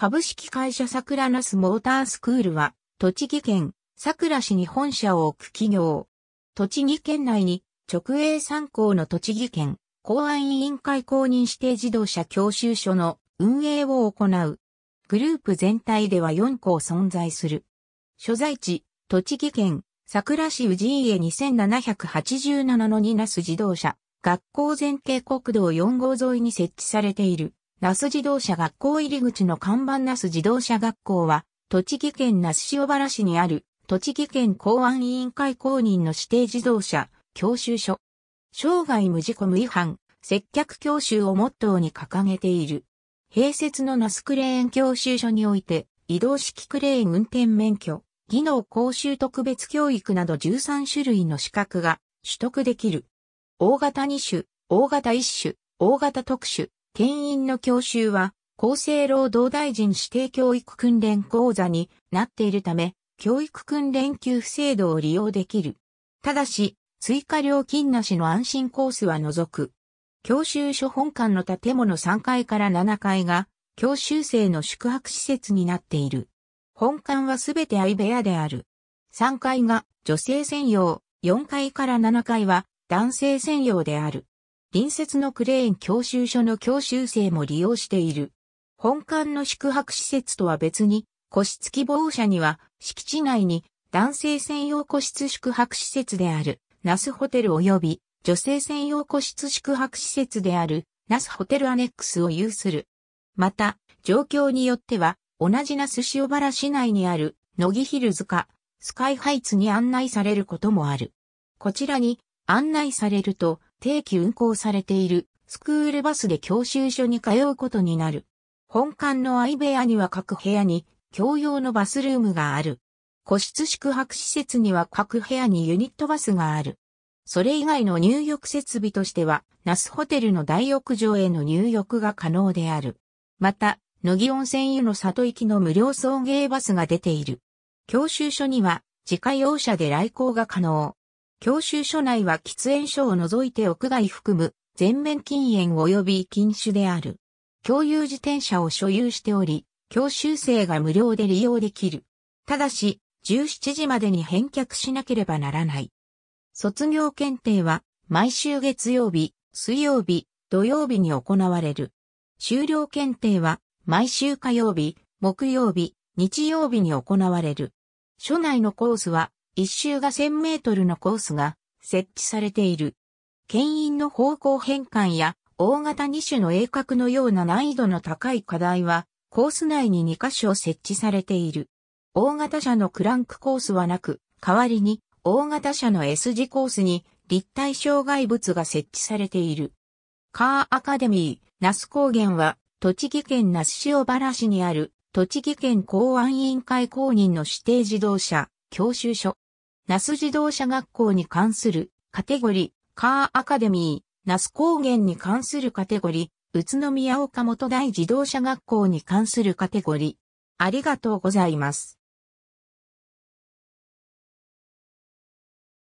株式会社さくら那須モータースクールは、栃木県さくら市に本社を置く企業。栃木県内に直営3校の栃木県公安委員会公認指定自動車教習所の運営を行う。グループ全体では4校存在する。所在地、栃木県さくら市氏家2787-2那須自動車学校前景国道4号沿いに設置されている。那須自動車学校入り口の看板那須自動車学校は、栃木県那須塩原市にある、栃木県公安委員会公認の指定自動車、教習所。生涯無事故無違反、接客教習をモットーに掲げている。併設の那須クレーン教習所において、移動式クレーン運転免許、技能講習特別教育など13種類の資格が取得できる。大型2種、大型1種、大型特種。牽引の教習は厚生労働大臣指定教育訓練講座になっているため、教育訓練給付制度を利用できる。ただし、追加料金なしの安心コースは除く。教習所本館の建物3階から7階が教習生の宿泊施設になっている。本館はすべて相部屋である。3階が女性専用、4階から7階は男性専用である。隣接のクレーン教習所の教習生も利用している。本館の宿泊施設とは別に、個室希望者には、敷地内に男性専用個室宿泊施設である、那須ホテル及び女性専用個室宿泊施設である、那須ホテルアネックスを有する。また、状況によっては、同じ那須塩原市内にある、乃木ヒルズか、スカイハイツに案内されることもある。こちらに案内されると、定期運行されているスクールバスで教習所に通うことになる。本館の相部屋には各部屋に共用のバスルームがある。個室宿泊施設には各部屋にユニットバスがある。それ以外の入浴設備としては、那須ホテルの大浴場への入浴が可能である。また、乃木温泉湯の里行きの無料送迎バスが出ている。教習所には自家用車で来校が可能。教習所内は喫煙所を除いて屋外含む全面禁煙及び禁酒である。共有自転車を所有しており、教習生が無料で利用できる。ただし、17時までに返却しなければならない。卒業検定は毎週月曜日、水曜日、土曜日に行われる。修了検定は毎週火曜日、木曜日、日曜日に行われる。所内のコースは、一周が1000メートルのコースが設置されている。牽引の方向変換や大型2種の鋭角のような難易度の高い課題はコース内に2カ所設置されている。大型車のクランクコースはなく、代わりに大型車の S 字コースに立体障害物が設置されている。カーアカデミー、那須高原は栃木県那須塩原市にある栃木県公安委員会公認の指定自動車教習所。那須自動車学校に関するカテゴリー、カーアカデミー、那須高原に関するカテゴリー、宇都宮岡本大自動車学校に関するカテゴリー。ありがとうございます。